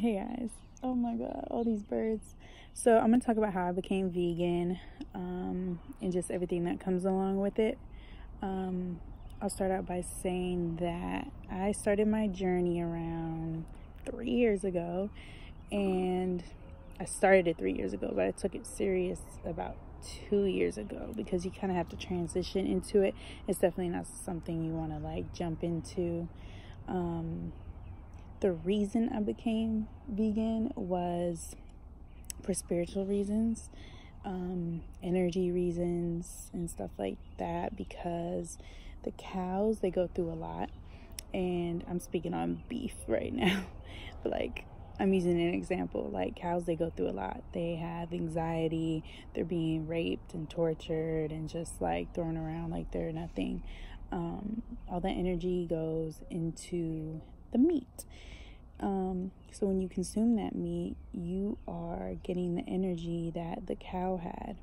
Hey guys, oh my god, all these birds. So I'm gonna talk about how I became vegan and just everything that comes along with it. I'll start out by saying that I started my journey around 3 years ago, and I started it 3 years ago, but I took it serious about 2 years ago because you kind of have to transition into it. It's definitely not something you want to like jump into. The reason I became vegan was for spiritual reasons, energy reasons and stuff like that, because the cows, they go through a lot, and I'm speaking on beef right now, but like I'm using an example, like cows, they go through a lot. They have anxiety, they're being raped and tortured and just like thrown around like they're nothing. All that energy goes into the meat. So when you consume that meat, you are getting the energy that the cow had.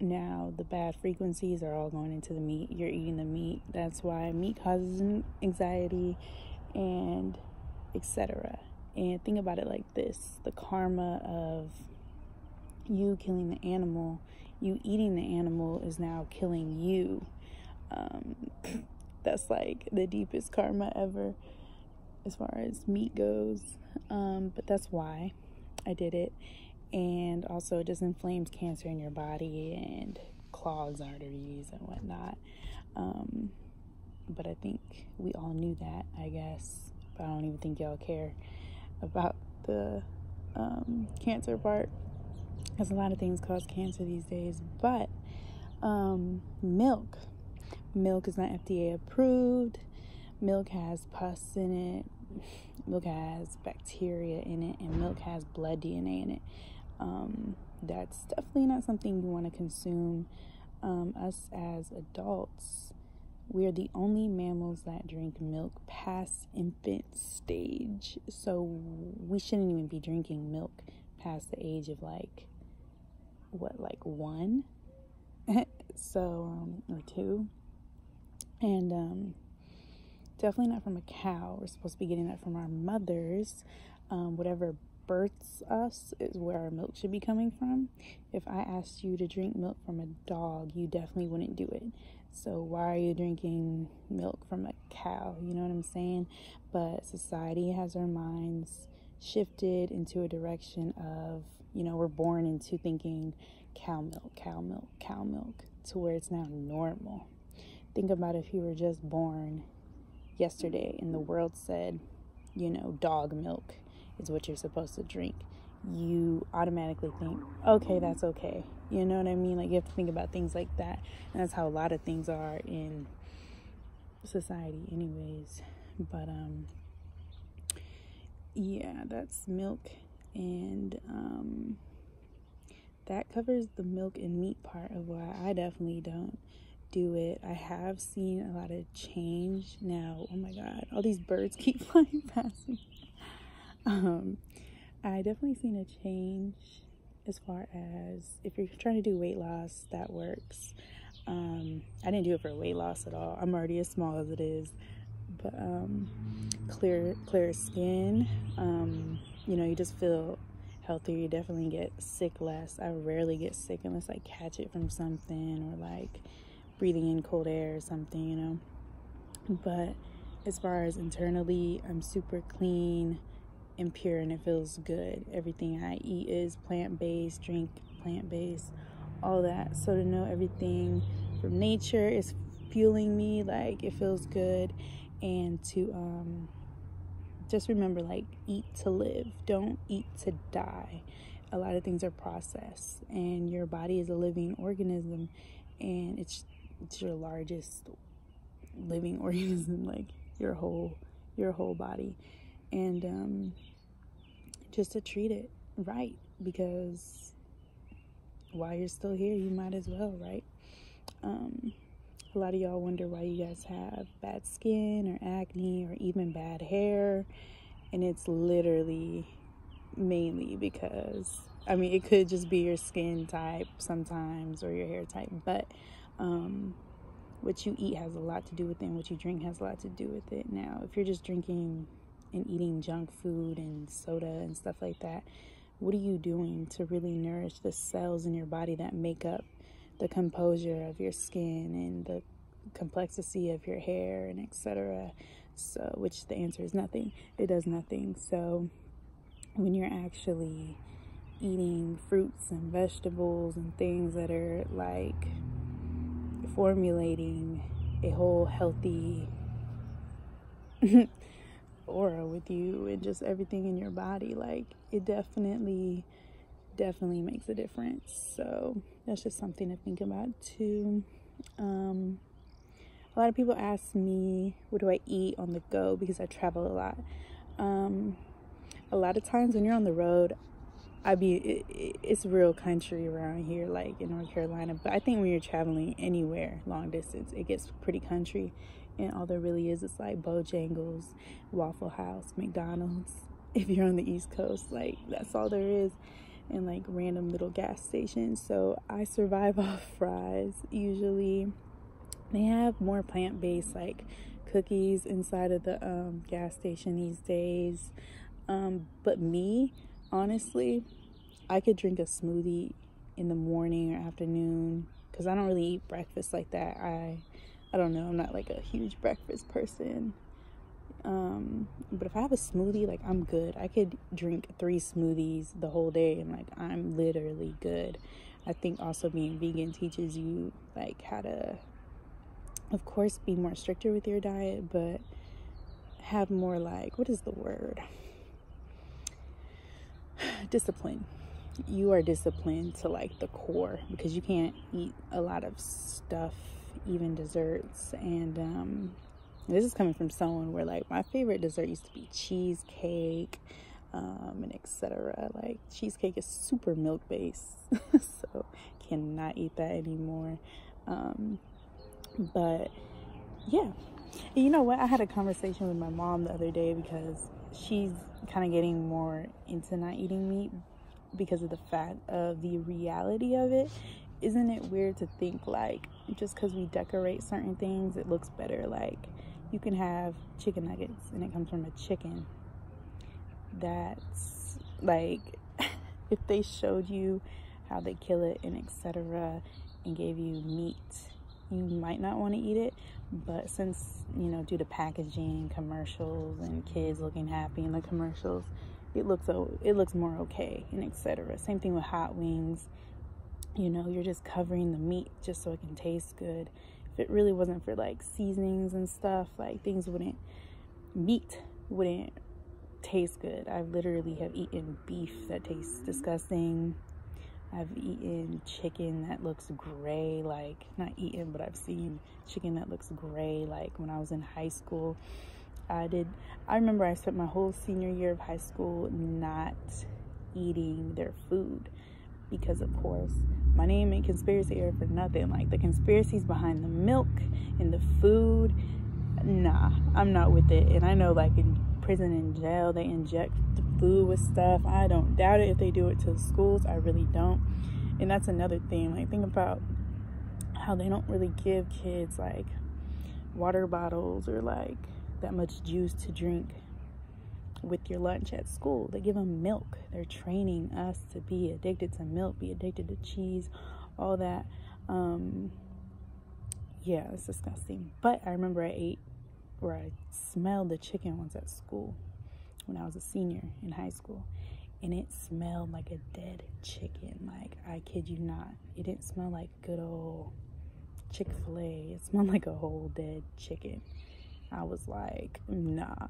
Now the bad frequencies are all going into the meat. You're eating the meat. That's why meat causes anxiety and etc. And think about it like this: the karma of you killing the animal, you eating the animal, is now killing you. That's like the deepest karma ever as far as meat goes. But that's why I did it. And also it just inflames cancer in your body and clogs arteries and whatnot. But I think we all knew that, I guess. But I don't even think y'all care about the cancer part, because a lot of things cause cancer these days. But milk is not FDA approved. Milk has pus in it, milk has bacteria in it, and milk has blood DNA in it. That's definitely not something you want to consume. Us as adults, we're the only mammals that drink milk past infant stage, so we shouldn't even be drinking milk past the age of like what, like one or two. And definitely not from a cow. We're supposed to be getting that from our mothers. Whatever births us is where our milk should be coming from. If I asked you to drink milk from a dog, you definitely wouldn't do it. So why are you drinking milk from a cow? You know what I'm saying? But society has our minds shifted into a direction of, you know, we're born into thinking cow milk, cow milk, cow milk, to where it's now normal. Think about if you were just born yesterday and the world said, you know, dog milk is what you're supposed to drink. You automatically think, okay, that's okay. You know what I mean? Like, you have to think about things like that. And that's how a lot of things are in society anyways. But yeah, that's milk. And that covers the milk and meat part of why I definitely don't do it. I have seen a lot of change now. Oh my god, all these birds keep flying past me. I definitely seen a change as far as if you're trying to do weight loss, that works. I didn't do it for weight loss at all. I'm already as small as it is. But clear skin, you know, you just feel healthier. You definitely get sick less. I rarely get sick unless I catch it from something, or like breathing in cold air or something, you know. But as far as internally, I'm super clean and pure, and it feels good. Everything I eat is plant-based, drink plant-based, all that. So to know everything from nature is fueling me, like, it feels good. And to just remember, like, eat to live, don't eat to die. A lot of things are processed, and your body is a living organism, and it's your largest living organism, like your whole body. And just to treat it right, because while you're still here, you might as well, right? A lot of y'all wonder why you guys have bad skin or acne or even bad hair, and it's literally mainly because, I mean, it could just be your skin type sometimes or your hair type, but what you eat has a lot to do with it, and what you drink has a lot to do with it. Now, if you're just drinking and eating junk food and soda and stuff like that, what are you doing to really nourish the cells in your body that make up the composure of your skin and the complexity of your hair and etc.? So, which the answer is nothing. It does nothing. So when you're actually eating fruits and vegetables and things that are like formulating a whole healthy aura with you and just everything in your body, like it definitely makes a difference. So that's just something to think about too. A lot of people ask me, what do I eat on the go, because I travel a lot. A lot of times when you're on the road, it's real country around here, like in North Carolina, but I think when you're traveling anywhere long distance, it gets pretty country, and all there really is like Bojangles, Waffle House, McDonald's, if you're on the East Coast, like that's all there is, and like random little gas stations. So I survive off fries usually. They have more plant-based like cookies inside of the gas station these days, but me, honestly, I could drink a smoothie in the morning or afternoon, because I don't really eat breakfast like that. I don't know, I'm not like a huge breakfast person, but if I have a smoothie, like I'm good. I could drink 3 smoothies the whole day and like I'm literally good. I think also being vegan teaches you like how to, of course, be more stricter with your diet, but have more like, what is the word? Discipline. You are disciplined to like the core, because you can't eat a lot of stuff, even desserts. And this is coming from someone where like my favorite dessert used to be cheesecake, and etc. Like cheesecake is super milk based so cannot eat that anymore. But yeah, you know what, I had a conversation with my mom the other day, because she's kind of getting more into not eating meat because of the fact of the reality of it. Isn't it weird to think like just because we decorate certain things it looks better? Like you can have chicken nuggets and it comes from a chicken. That's like if they showed you how they kill it and etc. and gave you meat, you might not want to eat it. But since, you know, due to packaging, commercials, and kids looking happy in the commercials, it looks more okay and etc. Same thing with hot wings. You know, you're just covering the meat just so it can taste good. If it really wasn't for like seasonings and stuff, like things wouldn't, meat wouldn't taste good. I literally have eaten beef that tastes disgusting. I've eaten chicken that looks gray, like, not eaten, but I've seen chicken that looks gray, like, when I was in high school. I remember I spent my whole senior year of high school not eating their food, because, of course, my name ain't conspiracy or for nothing. Like, the conspiracies behind the milk and the food, nah, I'm not with it. And I know, like, in prison and jail, they inject the food with stuff. I don't doubt it if they do it to the schools. I really don't. And that's another thing, like, think about how they don't really give kids like water bottles or like that much juice to drink with your lunch at school. They give them milk. They're training us to be addicted to milk, be addicted to cheese, all that. Yeah, it's disgusting. But I remember I smelled the chicken once at school when I was a senior in high school, and it smelled like a dead chicken. Like, I kid you not, it didn't smell like good old Chick-fil-A. It smelled like a whole dead chicken. I was like, nah.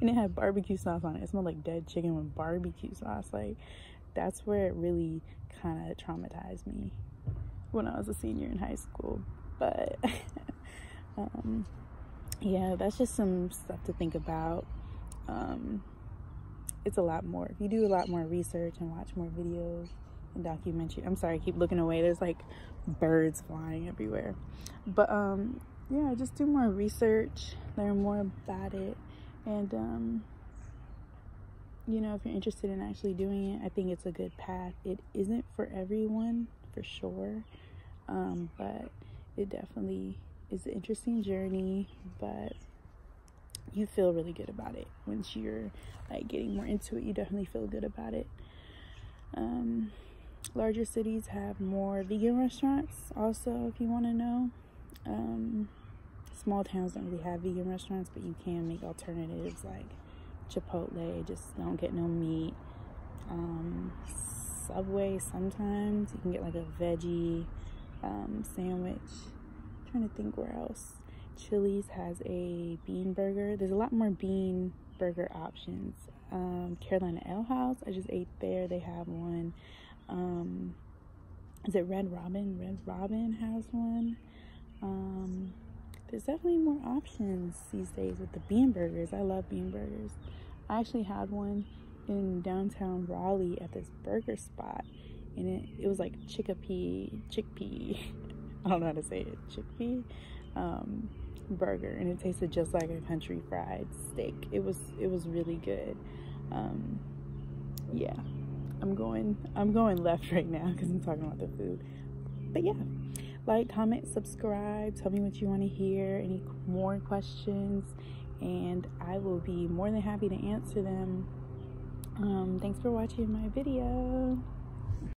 And it had barbecue sauce on it. It smelled like dead chicken with barbecue sauce. Like, that's where it really kind of traumatized me when I was a senior in high school. But yeah, that's just some stuff to think about. It's a lot more. If you do a lot more research and watch more videos and documentary, I'm sorry, I keep looking away, there's like birds flying everywhere. But yeah, just do more research, learn more about it, and you know, if you're interested in actually doing it, I think it's a good path. It isn't for everyone, for sure, but it definitely is an interesting journey. But you feel really good about it. Once you're like getting more into it, you definitely feel good about it. Larger cities have more vegan restaurants also, if you want to know. Small towns don't really have vegan restaurants, but you can make alternatives like Chipotle, just don't get no meat. Subway, sometimes you can get like a veggie sandwich. I'm trying to think where else. Chili's has a bean burger. There's a lot more bean burger options. Carolina Ale House, I just ate there, they have one. Is it Red Robin? Red Robin has one. There's definitely more options these days with the bean burgers. I love bean burgers. I actually had one in downtown Raleigh at this burger spot, and it was like chickpea I don't know how to say it, chickpea burger, and it tasted just like a country fried steak. It was really good. Yeah, I'm going left right now because I'm talking about the food. But yeah, like, comment, subscribe, tell me what you want to hear, any more questions, and I will be more than happy to answer them. Thanks for watching my video.